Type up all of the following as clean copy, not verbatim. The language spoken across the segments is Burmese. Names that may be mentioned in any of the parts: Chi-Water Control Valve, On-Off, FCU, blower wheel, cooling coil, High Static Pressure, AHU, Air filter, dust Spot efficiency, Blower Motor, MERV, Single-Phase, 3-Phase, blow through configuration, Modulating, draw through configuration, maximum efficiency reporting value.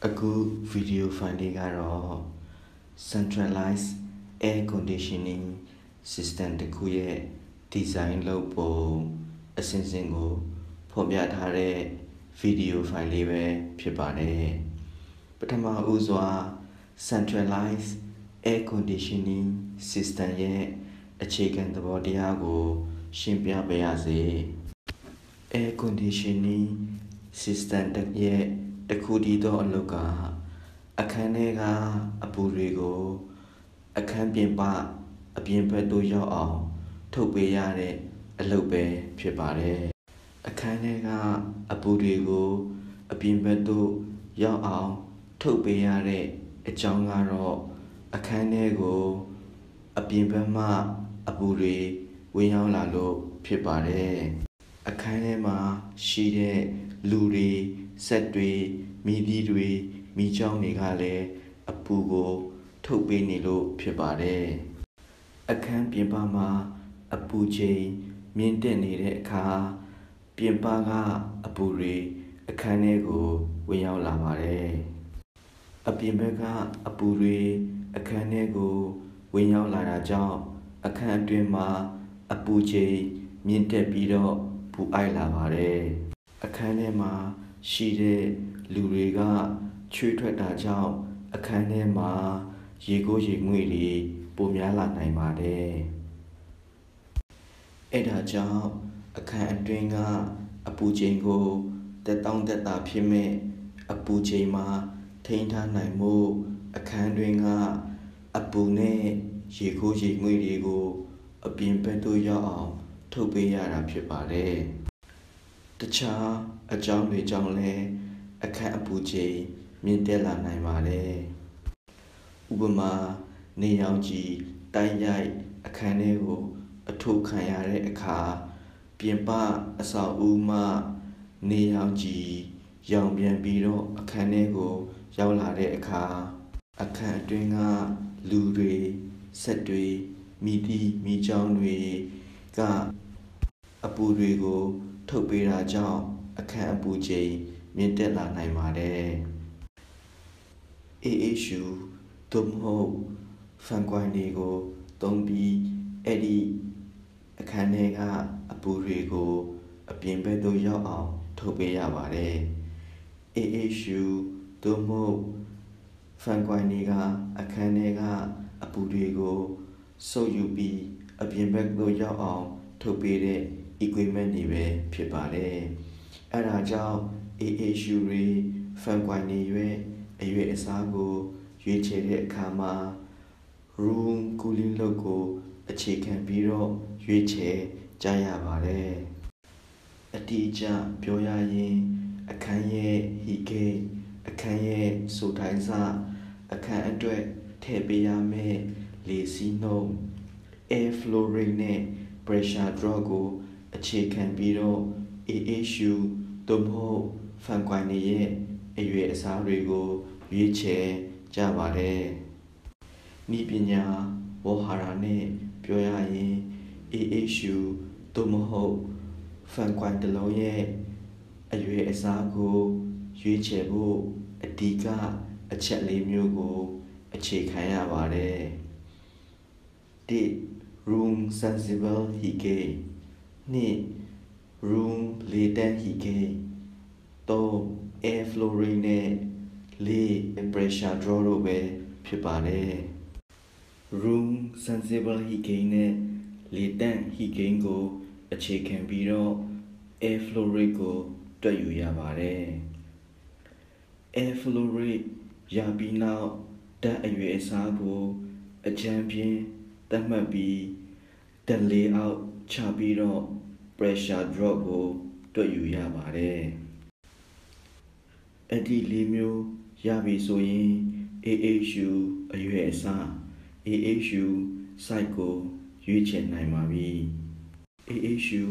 a good video finding error. Centralized air conditioning system တစ်ခုရဲ့ design လုပ်ပုံအစဉ်ကို ဖော်ပြထားတဲ့ video file လေးပဲဖြစ်ပါတယ် ပထမဦးစွာ centralized air conditioning system ရဲ့ အခြေခံသဘောတရားကို ရှင်းပြပေးရစေ air conditioning system တစ်ခုရဲ့ တစ်ခုတည်းသောအလုပ်ကအခန်းထဲကအပူတွေကိုအခန်းပြင်ပအပြင်ဘက်သို့ရောက်အောင်ထုတ်ပေးရတဲ့အလုပ်ပဲဖြစ်ပါတယ်အခန်းထဲကအပူတွေကိုအပြင်ဘက်သို့ရောက်အောင်ထုတ်ပေးရတဲ့အကြောင်းကတော့အခန်းထဲကိုအပြင်ဘက်မှာအပူတွေဝင်ရောက်လာလို့ဖြစ်ပါတယ်အခန်းထဲမှာရှိတဲ့လူတွေ ဆက်တွေမိသီတွေမိချောင်းတွေကလည်းအပူကိုထုတ်ပေးနေလို့ဖြစ်ပါတယ်အခန်းပြင်ပမှာအပူချိန်မြင့်တက်နေတဲ့အခါပြင်ပကအပူတွေအခန်းထဲကိုဝင်ရောက်လာပါတယ်အခန်းထဲမှာ ရှိတဲ့လူတွေကချွေးထွက်တာကြောင့်အခန်းထဲမှာရေကိုးရေငွေတွေပုံများလာနိုင်ပါတယ်အဲ့ဒါကြောင့်အခန်းအတွင်းကအပူချိန်ကိုတက်တောင့်တက်တာဖြစ်မဲ့အပူချိန်မှာထိန်းထားနိုင်မှုအခန်းတွင်းကအပူနဲ့ရေကိုးရေငွေတွေကိုအပြင်ဘက်သို့ရောက်အောင်ထုတ်ပေးရတာဖြစ်ပါတယ် တခြားအကြောင်းတွေကြောင့်လည်းအခန်းအပူချိန်မြင့်တက်လာနိုင်ပါတယ်ဥပမာနေရောင်ခြီတိုင်းရိုက်အခန်းထဲကိုအထုတ်ခံရတဲ့အခါပြင်ပအဆောက်အဦမှနေရောင်ခြီရောင်ပြန်ပြီးတော့အခန်းထဲကိုရောက်လာတဲ့အခါအခန်းအတွင်းကလူတွေစက်တွေမိသီမိချောင်းတွေက အပူတွေကိုထုတ်ပေးတာကြောင့်အခန်းအပူချိန်မြင့်တက်လာနိုင်ပါတယ် AHU တို့မဟုတ်ဖန်ကွိုင်းတွေကိုသုံးပြီးအဲ့ဒီအခန်းထဲကအပူတွေကိုအပြင်ဘက်သို့ရောက်အောင်ထုတ်ပေးရပါတယ် AHU တို့မဟုတ်ဖန်ကွိုင်းတွေကအခန်းထဲကအပူတွေကိုစုပ်ယူပြီးအပြင်ဘက်သို့ရောက်အောင်ထုတ်ပေးတဲ့ equipment တွေပဲဖြစ်ပါတယ်အဲ့ဒါကြောင့် AHU တွေဖန်ကွိုင်းတွေရဲ့အရွယ်အစားကိုရွေးချယ်တဲ့အခါမှာ room cooling လုပ်ကိုအခြေခံပြီးတော့ရွေးချယ်ကြရပါတယ်အတိအကျပြောရရင်အခန်းရဲ့ heat gauge အခန်းရဲ့စိုထိုင်းစအခန်းအတွက်ထည့်ပေးရမယ့်လေစီးနှုန်း air flow rate နဲ့ pressure drop ကို အခြေခံပြီးတော့ AHU တို့မဟုတ်ဖန်ကွိုင်းတွေရဲ့အရွယ်အစားတွေကိုရွေးချယ်ကြပါတယ်။ဤပညာဝေါ်ဟာရနဲ့ပြောရရင် AHU တို့မဟုတ်ဖန်ကွိုင်းတစ်လုံးရဲ့အရွယ်အစားကိုရွေးချယ်ဖို့အဓိကအချက်၄မျိုးကိုအခြေခံရပါတယ်။ Room sensible heat gauge 2. Room latent heat gauge 3. Air flow rate နဲ့ 4. Pressure drop တို့ပဲဖြစ်ပါတယ် Room sensible heat gauge နဲ့ latent heat gauge ကိုအခြေခံပြီးတော့ air flow rate ကိုတွက်ယူရပါတယ် air flow rate ရပြီးနောက်ဓာတ်အရွယ်အစားကိုအကြမ်းဖြင့်သတ်မှတ်ပြီးဓာတ် ချပြီးတော့ pressure drop ကိုတွက်ယူရပါတယ်အဲ့ဒီ၄မျိုးရပြီဆိုရင် AHU အရွယ်အစား AHU site ကိုရွေးချယ်နိုင်ပါပြီ AHU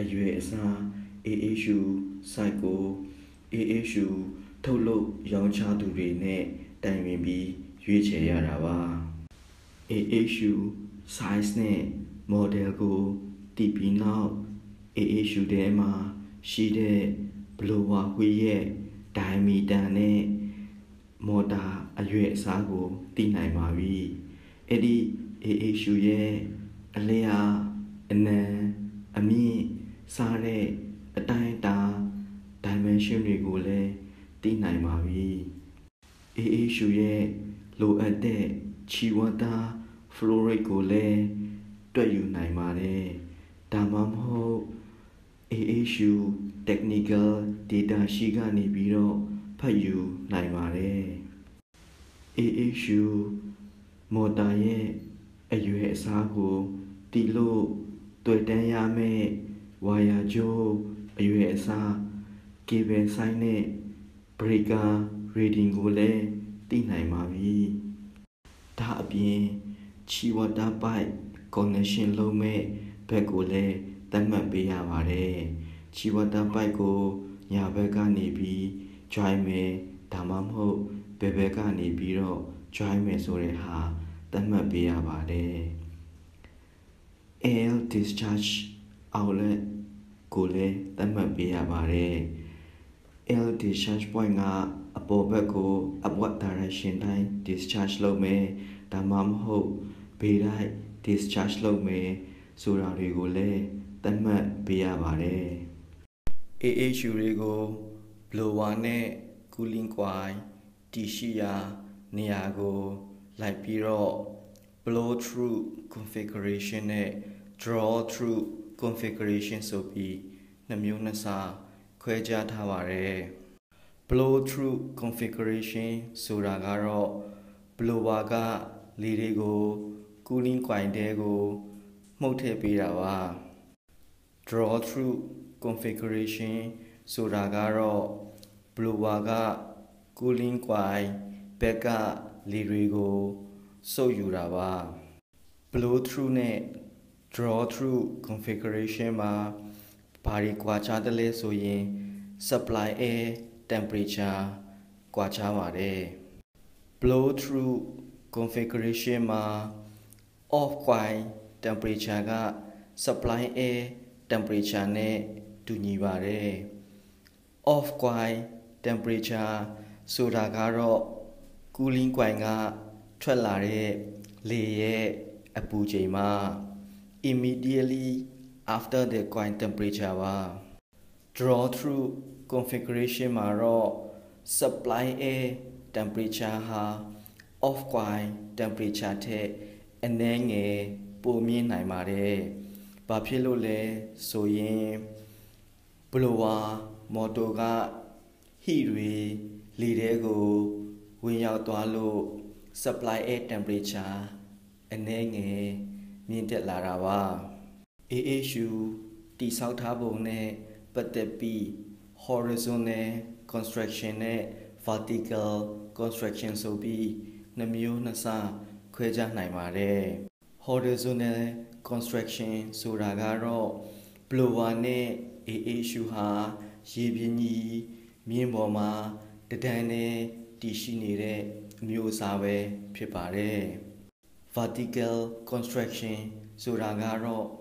အရွယ်အစား AHU site ကို AHU ထုတ်လုပ်ရောင်းချသူတွေနဲ့တိုင်ပင်ပြီးရွေးချယ်ရတာပါ AHU size နဲ့ model ကို တည်ပြီးနောက် AHU ထဲမှာရှိတဲ့ blower wheel ရဲ့ diameter နဲ့ Moda Ayue Sago Tinai Mavi Eddie AHU Ye Alea Ane Ami Sare Ataita Dimension Regule Tinai Mavi AHU Ye Lo Ade Chiwata Floregole Dwayu Nai Mare Damam Ho AHU Technical Data Shiga Nibiro Payu Naimare AHU Modaye Ayue Sago Tilo Tuetayame Wayajo Ayue Sa Given Sine Brega Reading Gole Tinaimavi Tabi Chiwata Pai Connection Lome Pegole Tamabiyamare Chiwata Pai Go Yabega Nibi Try me, Tamamho, Bebekani Biro, try me Soreha, Tamabia Bade. Ale discharge outlet, Gule, Tamabia Bade. Ale discharge poinga, a bobeko, a what direction I discharge lo me, Tamamho, Bidai, discharge lo me, Sura Rigule, Tamabia Bade. AHU Rigo. Blowane Kulinkwai Tishia Niago Laipiro blow through configuration draw through configuration so be Namunasa Kweja Taware blow through configuration Suragaro Blowaga Lirigo Kulinkwai Dego Motepirawa draw through configuration Suragaro, Bluwaga, Kulinkwai, Beka, Lirigo, Soyurawa. Blow through ne, draw through configuration ma, pari kwachadale soyin, supply air, temperature, kwachavare. Blow through configuration ma, off kwai, temperature ga, supply air, temperature ne, tunivare. Off quai temperature Suragaro cooling quanga Trellare Leye Apujema immediately after the quai temperature draw through configuration maro supply a temperature ha off quai temperature te and then a pomin naimare Papilole soye Blowa Motoga Hiri Lirego Winyao Tualo Supply Air Temperature Enenge Nintet Larawa AHU Tisauthabone Patepi Horizontal Construction Vertical Construction Sobi Namio Nasa Kweja Naimare Horizontal Construction Suragaro Blowane AHU ha Yebini, Mimboma, the Dane, Tishinire, Musave, Prepare. Vertical construction, Suragaro.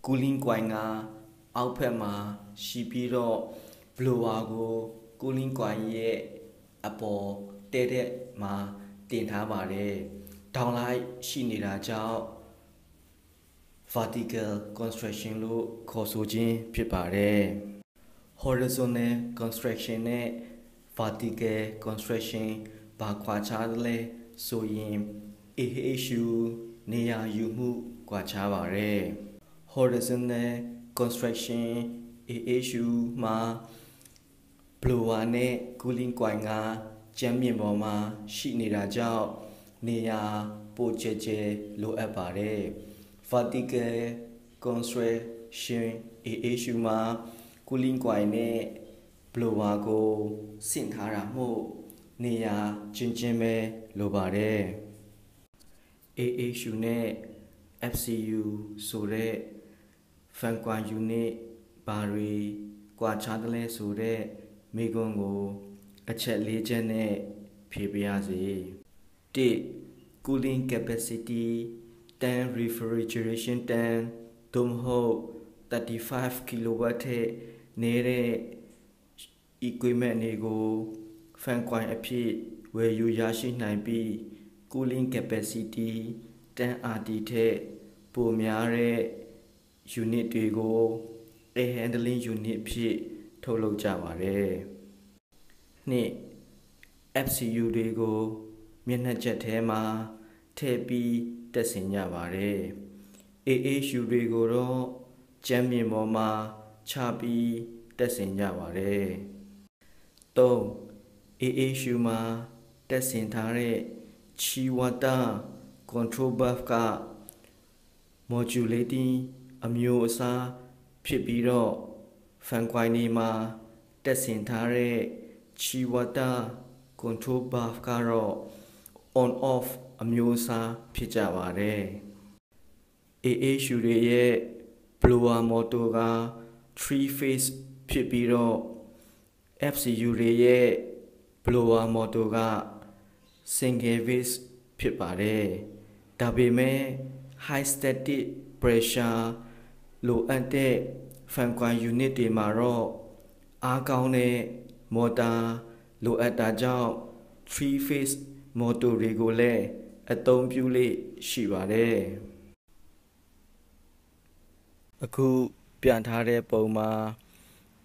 Cooling quanga, Alpema, Shipiro, Bluago, Cooling quaye, Apo, Tede, Ma, Tintabare. Downlight, Shinira Chow. Vertical construction lo kosojin phitpare horizontal construction ne vertical construction ba kwachadale soyin AHU neya yumu kwachabare horizontal construction AHU ma blowa ne cooling kwai nga chammin paw ma shi nida jaw neya pocheche lo apare Vertical construction AHU ma cooling kwai ne blowago sintharamu neya chinchime lobare AHU ne FCU sore fan kwa unit bari kwa chadale sore megongo achet leje ne phipiyase T cooling capacity Tank refrigeration tank Domho 35 kilowatt nere equipment တွေကို fan coil အဖြစ် ဝယ်ယူ ရရှိနိုင်ပြီး cooling capacity 10 RT ထက်ပိုများတဲ့ unit တွေကို air handling unit ဖြစ် ထုတ်လုပ်ကြပါတယ် 2 FCU တွေကို မျက်နှာချက်ထဲမှာ ထည့်ပြီး တက်ဆင်ကြပါတယ် AHU တွေကိုတော့ ကျမ်းပြင်ပေါ်မှာ ချပြီး တက်ဆင်ကြပါတယ် 3 AHU မှာ တက်ဆင်ထားတဲ့ Chi-Water Control Valve က Modulating အမျိုးအစား ဖြစ်ပြီးတော့ Fan Coil မှာ တက်ဆင်ထားတဲ့ Chi-Water Control Valve ကတော့ On-Off အမျိုးအစား ဖြစ်ကြပါတယ် AHU ရဲ့ Blower Motor က 3-Phase ဖြစ်ပြီးတော့ FCU ရဲ့ Blower Motor က Single-Phase ဖြစ်ပါတယ် ဒါပေမဲ့ High Static Pressure လိုအပ်တဲ့ Fan Coil Unit တွေမှာတော့ အားကောင်းတဲ့ Motor လိုအပ်တာကြောင့် 3-Phase Motor တွေကိုလည်း အသုံးပြုလေ့ရှိပါတယ် အခုပြန်ထားတဲ့ပုံမှာ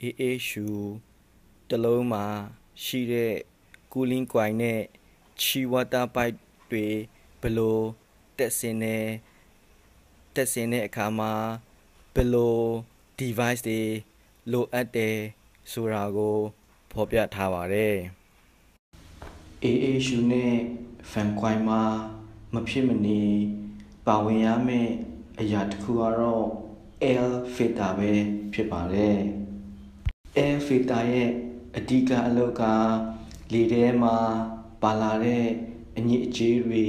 AHU တလုံးမှာရှိတဲ့ cooling coil နဲ့ Chi-Water pipe တွေဘယ်လို တက်ဆင်တဲ့အခါမှာ ဘယ်လို device တွေလိုအပ်တယ်ဆိုတာကို ဖော်ပြထားပါတယ် AHU နဲ့ fan coil မှာမဖြစ်မနေ ပါဝင်ရမယ့်အရာတစ်ခုကတော့ Air filter ပဲဖြစ်ပါတယ် Air filter ရဲ့အဓိကအလုပ်က လေထဲမှာပါလာတဲ့အညစ်အကြေးတွေ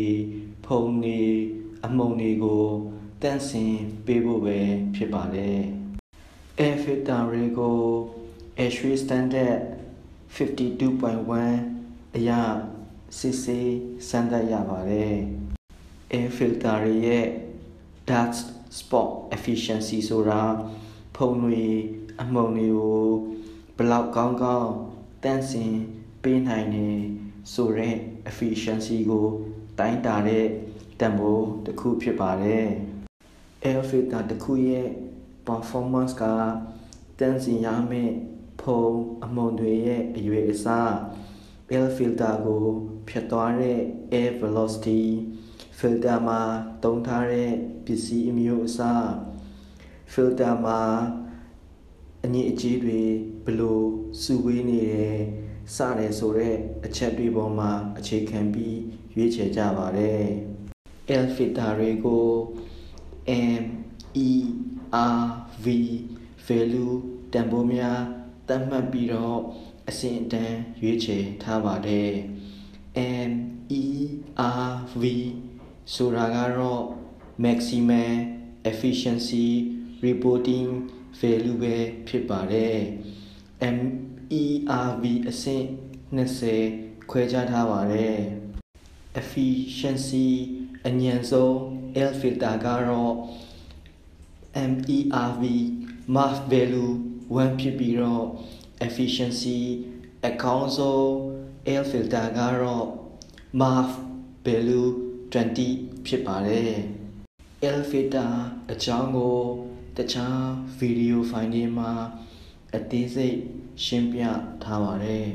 ဖုံးတွေအမှုန်တွေကို တန့်စင်ပေးဖို့ပဲဖြစ်ပါတယ် Air filter တွေကို AHU standard 52.1 အရ စစ်ဆေးစမ်းသပ်ရပါတယ် Air filter ရဲ့ dust Spot efficiency ဆိုတာဖုံတွေအမှုန်တွေကိုဘလောက်ကောင်းကောင်းတန့်စင်ပေးနိုင်နေဆိုတဲ့ efficiency ကိုတိုင်းတာတဲ့တန်ဖိုးတစ်ခုဖြစ်ပါတယ် Air filter တစ်ခုရဲ့ performance ကတန့်စင်ရမယ့်ဖုံအမှုန်တွေရဲ့အရွယ်အစား Air filter ကိုဖြတ်သွားတဲ့ air velocity filter မှာတုံးထားတဲ့ပစ္စည်းအမျိုးအစား filter မှာအညစ်အကြေးတွေဘယ်လိုစုဝေးနေတယ်စတယ်ဆိုတဲ့အချက်တွေပေါ်မှာအခြေခံပြီးရွေးချယ်ကြပါတယ် Air filter တွေကို MERV value တန်ဖိုးများသတ်မှတ်ပြီးတော့အဆင့်အတန်းရွေးချယ်ထားပါတယ် MERV ဆိုတာကတော့ maximum efficiency reporting value ပဲဖြစ်ပါတယ် MERV အဆင့် 20 ခွဲခြားထားပါတယ် efficiency အညံဆုံး air filter ကတော့ MERV max value 1 ဖြစ်ပြီးတော့ efficiency အကောင်းဆုံး air filter ကတော့ max value 20 ဖြစ်ပါတယ် Air filter အကြောင်းကိုတခြား video file မှာအသေးစိတ်ရှင်းပြထားပါတယ်